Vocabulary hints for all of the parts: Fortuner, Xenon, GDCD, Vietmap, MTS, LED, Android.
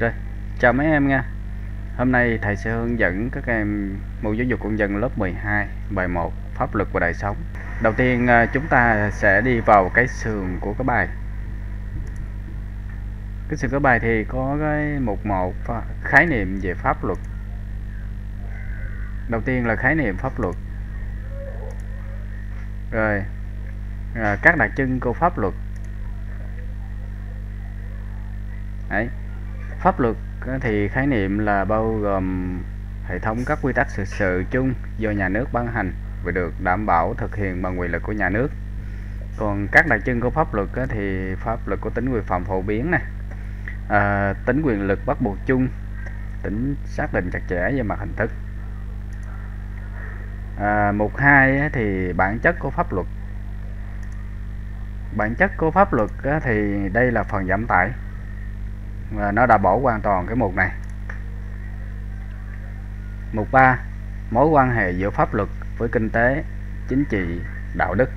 Rồi, chào mấy em nha. Hôm nay thầy sẽ hướng dẫn các em môn giáo dục công dân lớp 12, bài 1, pháp luật và đời sống. Đầu tiên chúng ta sẽ đi vào cái sườn của cái bài. Cái sườn của bài thì có cái mục 1 khái niệm về pháp luật. Đầu tiên là khái niệm pháp luật. Rồi, các đặc trưng của pháp luật. Đấy. Pháp luật thì khái niệm là bao gồm hệ thống các quy tắc xử sự chung do nhà nước ban hành và được đảm bảo thực hiện bằng quyền lực của nhà nước. Còn các đặc trưng của pháp luật thì pháp luật có tính quy phạm phổ biến này, tính quyền lực bắt buộc chung, tính xác định chặt chẽ về mặt hình thức. Mục 2 thì bản chất của pháp luật. Bản chất của pháp luật thì đây là phần giảm tải. Và nó đã bỏ hoàn toàn cái mục này. Mục 3, mối quan hệ giữa pháp luật với kinh tế, chính trị, đạo đức.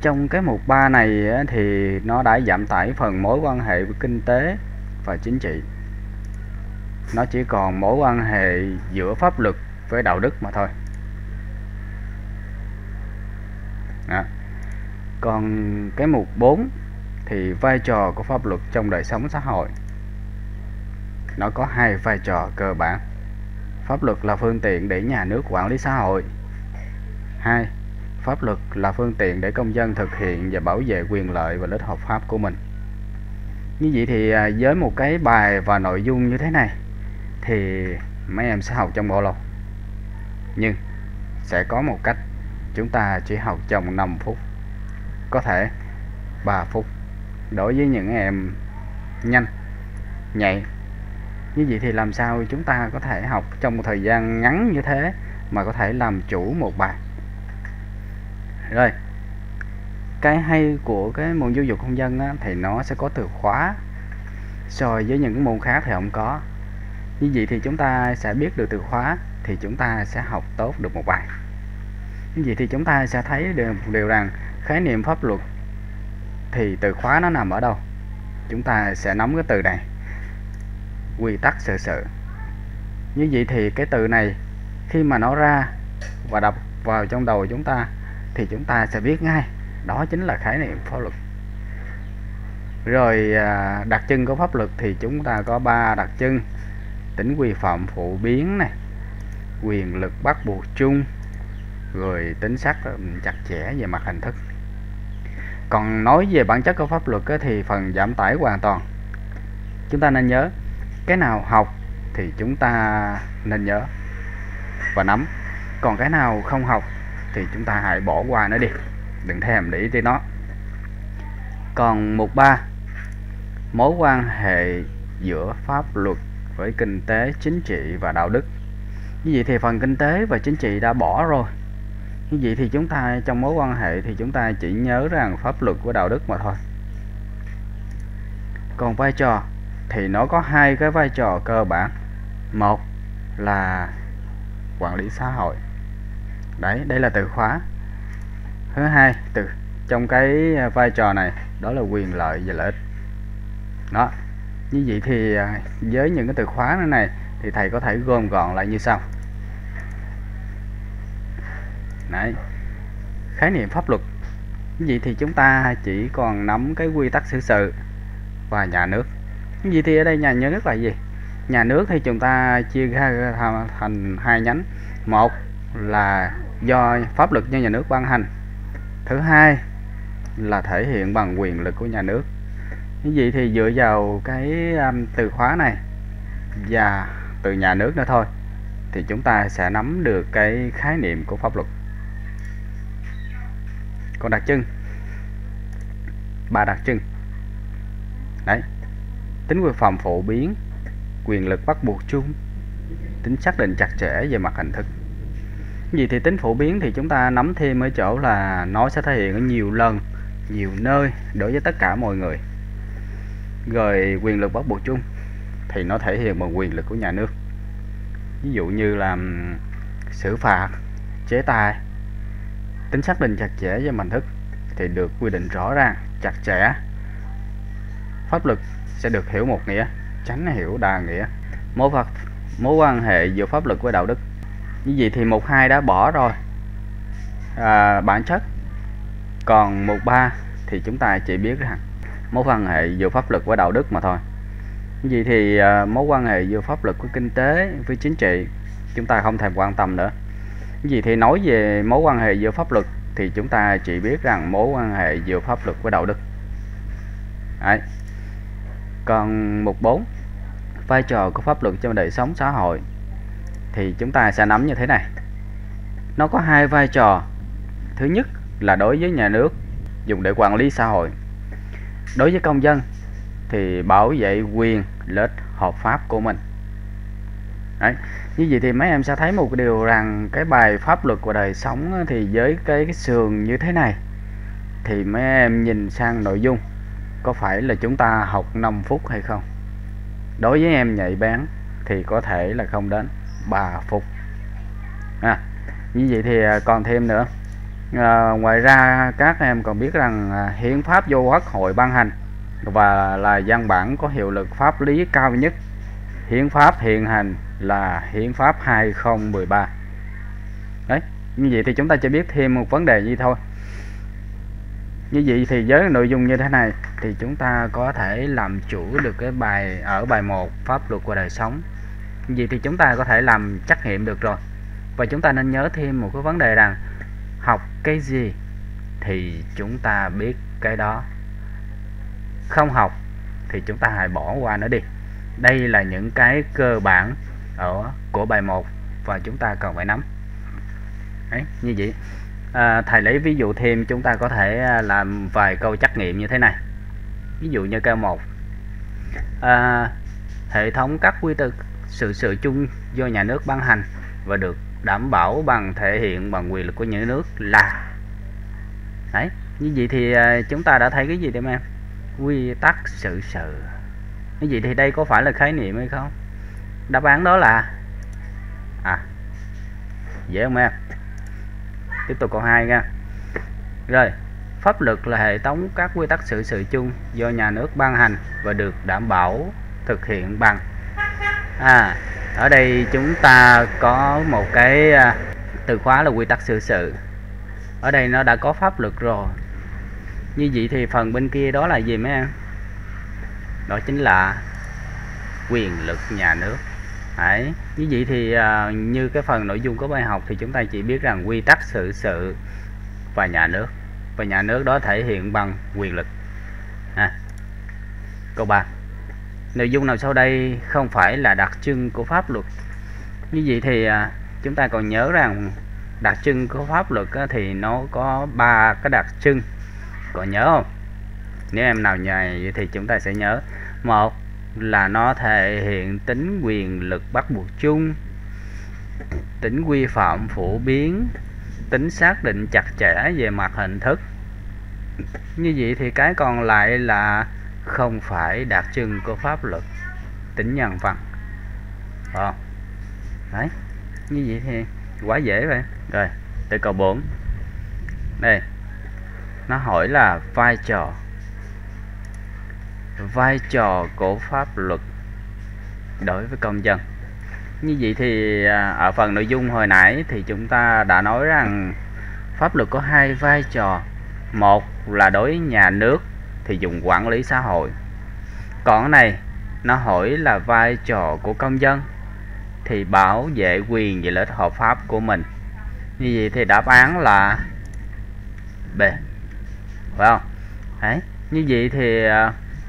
Trong cái mục 3 này thì nó đã giảm tải phần mối quan hệ với kinh tế và chính trị. Nó chỉ còn mối quan hệ giữa pháp luật với đạo đức mà thôi. Đó. Còn cái mục 4 thì vai trò của pháp luật trong đời sống xã hội. Nó có hai vai trò cơ bản. Pháp luật là phương tiện để nhà nước quản lý xã hội. 2. Pháp luật là phương tiện để công dân thực hiện và bảo vệ quyền lợi và lợi ích hợp pháp của mình. Như vậy thì với một cái bài và nội dung như thế này thì mấy em sẽ học trong bao lâu? Nhưng sẽ có một cách chúng ta chỉ học trong 5 phút, có thể 3 phút. Đối với những em nhanh nhạy như vậy thì làm sao chúng ta có thể học trong một thời gian ngắn như thế mà có thể làm chủ một bài. Rồi, cái hay của cái môn giáo dục công dân á, thì nó sẽ có từ khóa so với những môn khác thì không có. Như vậy thì chúng ta sẽ biết được từ khóa thì chúng ta sẽ học tốt được một bài. Như vậy thì chúng ta sẽ thấy được một điều rằng khái niệm pháp luật thì từ khóa nó nằm ở đâu. Chúng ta sẽ nắm cái từ này, quy tắc xử sự. Như vậy thì cái từ này khi mà nó ra và đập vào trong đầu chúng ta thì chúng ta sẽ biết ngay đó chính là khái niệm pháp luật. Rồi đặc trưng của pháp luật thì chúng ta có 3 đặc trưng: tính quy phạm phổ biến này, quyền lực bắt buộc chung, rồi tính xác chặt chẽ về mặt hình thức. Còn nói về bản chất của pháp luật thì phần giảm tải hoàn toàn. Chúng ta nên nhớ, cái nào học thì chúng ta nên nhớ và nắm. Còn cái nào không học thì chúng ta hãy bỏ qua nó đi, đừng thèm để ý tới nó. Còn mục 3, mối quan hệ giữa pháp luật với kinh tế, chính trị và đạo đức. Như vậy thì phần kinh tế và chính trị đã bỏ rồi. Như vậy thì chúng ta trong mối quan hệ thì chúng ta chỉ nhớ rằng pháp luật của đạo đức mà thôi. Còn vai trò thì nó có hai cái vai trò cơ bản. Một là quản lý xã hội. Đấy, đây là từ khóa. Thứ hai, từ trong cái vai trò này đó là quyền lợi và lợi ích. Đó. Như vậy thì với những cái từ khóa này thì thầy có thể gom gọn lại như sau. Đấy. Khái niệm pháp luật. Vậy thì chúng ta chỉ còn nắm cái quy tắc xử sự và nhà nước. Vậy thì ở đây nhà nước là gì? Nhà nước thì chúng ta chia ra thành hai nhánh. Một là do pháp luật do nhà nước ban hành. Thứ hai là thể hiện bằng quyền lực của nhà nước. Vậy thì dựa vào cái từ khóa này và từ nhà nước nữa thôi thì chúng ta sẽ nắm được cái khái niệm của pháp luật. Còn đặc trưng, 3 đặc trưng. Đấy, tính quy phạm phổ biến, quyền lực bắt buộc chung, tính xác định chặt chẽ về mặt hình thức. Vì thì tính phổ biến thì chúng ta nắm thêm ở chỗ là nó sẽ thể hiện ở nhiều lần, nhiều nơi đối với tất cả mọi người. Rồi quyền lực bắt buộc chung thì nó thể hiện bằng quyền lực của nhà nước. Ví dụ như là xử phạt, chế tài. Tính xác định chặt chẽ với hình thức thì được quy định rõ ràng, chặt chẽ. Pháp luật sẽ được hiểu một nghĩa tránh hiểu đa nghĩa mối quan hệ giữa pháp luật với đạo đức. Như vậy thì mục 2 đã bỏ rồi, bản chất. Còn mục 3 thì chúng ta chỉ biết rằng mối quan hệ giữa pháp luật với đạo đức mà thôi. Như vậy thì mối quan hệ giữa pháp luật với kinh tế, với chính trị chúng ta không thèm quan tâm nữa. Như vậy thì nói về mối quan hệ giữa pháp luật thì chúng ta chỉ biết rằng mối quan hệ giữa pháp luật với đạo đức. Đấy. Còn mục 4, vai trò của pháp luật trong đời sống xã hội, thì chúng ta sẽ nắm như thế này. Nó có hai vai trò. Thứ nhất là đối với nhà nước, dùng để quản lý xã hội. Đối với công dân thì bảo vệ quyền lợi ích hợp pháp của mình. Đấy. Như vậy thì mấy em sẽ thấy một điều rằng cái bài pháp luật của đời sống thì với cái sườn như thế này, thì mấy em nhìn sang nội dung có phải là chúng ta học 5 phút hay không. Đối với em nhạy bén thì có thể là không đến 3 phút. Như vậy thì còn thêm nữa. Ngoài ra các em còn biết rằng hiến pháp do Quốc hội ban hành và là văn bản có hiệu lực pháp lý cao nhất. Hiến pháp hiện hành là hiến pháp 2013. Đấy, như vậy thì chúng ta chỉ biết thêm một vấn đề gì thôi. Như vậy thì với nội dung như thế này thì chúng ta có thể làm chủ được cái bài ở bài 1 pháp luật của đời sống. Như vậy thì chúng ta có thể làm trắc nghiệm được rồi. Và chúng ta nên nhớ thêm một cái vấn đề rằng học cái gì thì chúng ta biết cái đó, không học thì chúng ta hãy bỏ qua nó đi. Đây là những cái cơ bản của bài 1 và chúng ta cần phải nắm. Đấy, như vậy thầy lấy ví dụ thêm, chúng ta có thể làm vài câu trắc nghiệm như thế này. Ví dụ như câu 1, hệ thống các quy tắc xử sự chung do nhà nước ban hành và được đảm bảo bằng thể hiện bằng quyền lực của nhà nước là. Đấy, như vậy thì chúng ta đã thấy cái gì đây em? Quy tắc xử sự. Như vậy thì đây có phải là khái niệm hay không? Đáp án đó là dễ không em? Tiếp tục câu 2 nha. Rồi, pháp luật là hệ thống các quy tắc xử sự chung do nhà nước ban hành và được đảm bảo thực hiện bằng. Ở đây chúng ta có một cái từ khóa là quy tắc xử sự. Ở đây nó đã có pháp luật rồi. Như vậy thì phần bên kia đó là gì mấy em? Đó chính là quyền lực nhà nước. Đấy. Như vậy thì như cái phần nội dung của bài học thì chúng ta chỉ biết rằng quy tắc xử sự và nhà nước. Và nhà nước đó thể hiện bằng quyền lực. Câu 3. Nội dung nào sau đây không phải là đặc trưng của pháp luật? Như vậy thì chúng ta còn nhớ rằng đặc trưng của pháp luật thì nó có 3 cái đặc trưng. Còn nhớ không? Nếu em nào nhớ thì chúng ta sẽ nhớ. 1 là nó thể hiện tính quyền lực bắt buộc chung, tính quy phạm phổ biến, tính xác định chặt chẽ về mặt hình thức. Như vậy thì cái còn lại là không phải đặc trưng của pháp luật, tính nhân văn. Đấy, như vậy thì quá dễ vậy. Rồi, tới câu 4. Đây, nó hỏi là vai trò của pháp luật đối với công dân. Như vậy thì ở phần nội dung hồi nãy thì chúng ta đã nói rằng pháp luật có hai vai trò. Một là đối với nhà nước thì dùng quản lý xã hội. Còn cái này nó hỏi là vai trò của công dân thì bảo vệ quyền và lợi ích hợp pháp của mình. Như vậy thì đáp án là B, phải không? Đấy. Như vậy thì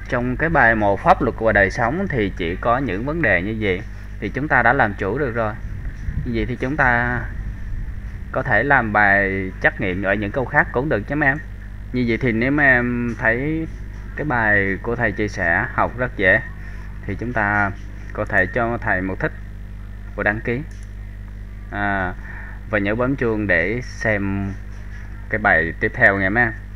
trong cái bài 1 pháp luật và đời sống thì chỉ có những vấn đề như vậy thì chúng ta đã làm chủ được rồi. Như vậy thì chúng ta có thể làm bài trắc nghiệm ở những câu khác cũng được chứ mấy em. Như vậy thì nếu mà em thấy cái bài của thầy chia sẻ học rất dễ thì chúng ta có thể cho thầy một thích và đăng ký, và nhớ bấm chuông để xem cái bài tiếp theo nghe mấy em.